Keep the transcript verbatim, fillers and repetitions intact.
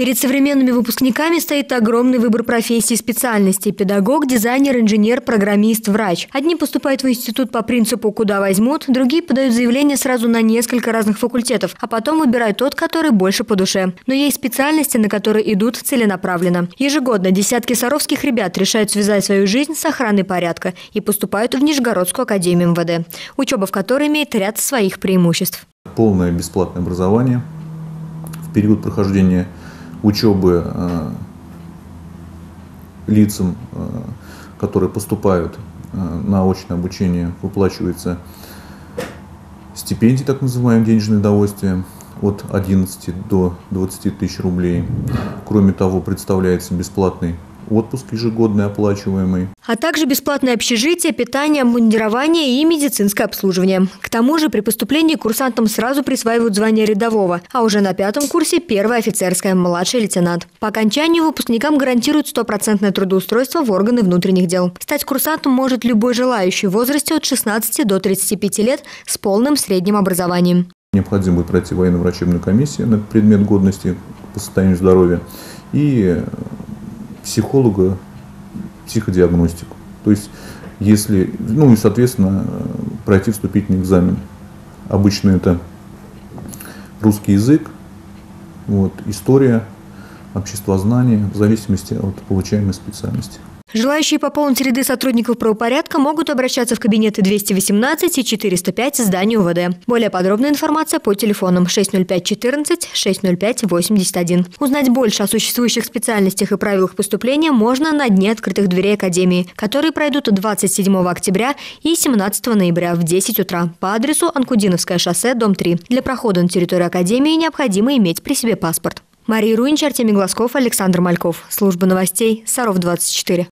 Перед современными выпускниками стоит огромный выбор профессий и специальностей – педагог, дизайнер, инженер, программист, врач. Одни поступают в институт по принципу «куда возьмут», другие подают заявление сразу на несколько разных факультетов, а потом выбирают тот, который больше по душе. Но есть специальности, на которые идут целенаправленно. Ежегодно десятки саровских ребят решают связать свою жизнь с охраной порядка и поступают в Нижегородскую академию МВД, учеба в которой имеет ряд своих преимуществ. Полное бесплатное образование в период прохождения учебы э, лицам, э, которые поступают э, на очное обучение, выплачивается стипендии, так называемые денежные довольствия, от одиннадцати до двадцати тысяч рублей. Кроме того, представляется бесплатный отпуск ежегодный оплачиваемый. А также бесплатное общежитие, питание, обмундирование и медицинское обслуживание. К тому же при поступлении курсантам сразу присваивают звание рядового, а уже на пятом курсе первая офицерская, младший лейтенант. По окончанию выпускникам гарантируют стопроцентное трудоустройство в органы внутренних дел. Стать курсантом может любой желающий в возрасте от шестнадцати до тридцати пяти лет с полным средним образованием. Необходимо будет пройти военно-врачебную комиссию на предмет годности по состоянию здоровья и психолога, психодиагностику. То есть, если, ну и, соответственно, пройти вступительный экзамен. Обычно это русский язык, вот, история, обществознание, в зависимости от получаемой специальности. Желающие пополнить ряды сотрудников правопорядка могут обращаться в кабинеты двести восемнадцать и четыреста пять здания УВД. Более подробная информация по телефонам шесть ноль пять четырнадцать, шесть ноль пять восемьдесят один. Узнать больше о существующих специальностях и правилах поступления можно на дне открытых дверей академии, которые пройдут двадцать седьмого октября и семнадцатого ноября в десять утра по адресу Анкудиновское шоссе, дом три. Для прохода на территорию академии необходимо иметь при себе паспорт. Мария Руинч, Артемий Глазков, Александр Мальков. Служба новостей Саров двадцать четыре.